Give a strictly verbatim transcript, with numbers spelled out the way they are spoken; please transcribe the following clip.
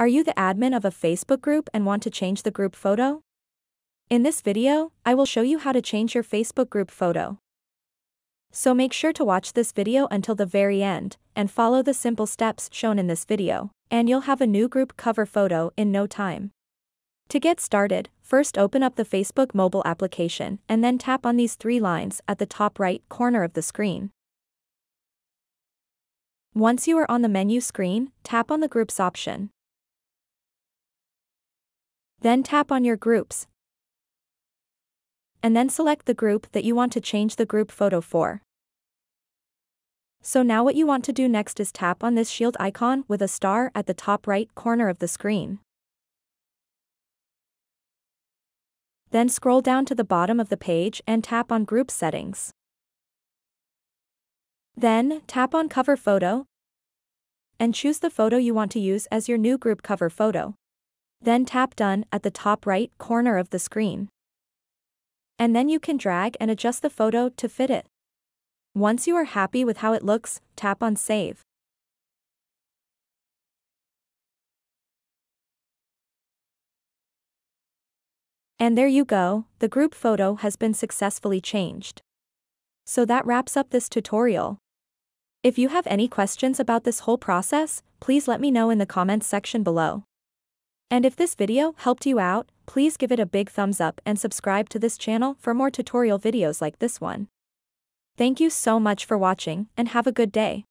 Are you the admin of a Facebook group and want to change the group photo? In this video, I will show you how to change your Facebook group photo. So make sure to watch this video until the very end, and follow the simple steps shown in this video, and you'll have a new group cover photo in no time. To get started, first open up the Facebook mobile application and then tap on these three lines at the top right corner of the screen. Once you are on the menu screen, tap on the Groups option. Then tap on your groups, and then select the group that you want to change the group photo for. So now what you want to do next is tap on this shield icon with a star at the top right corner of the screen. Then scroll down to the bottom of the page and tap on Group Settings. Then tap on Cover Photo and choose the photo you want to use as your new group cover photo. Then tap Done at the top right corner of the screen. And then you can drag and adjust the photo to fit it. Once you are happy with how it looks, tap on Save. And there you go, the group photo has been successfully changed. So that wraps up this tutorial. If you have any questions about this whole process, please let me know in the comments section below. And if this video helped you out, please give it a big thumbs up and subscribe to this channel for more tutorial videos like this one. Thank you so much for watching and have a good day.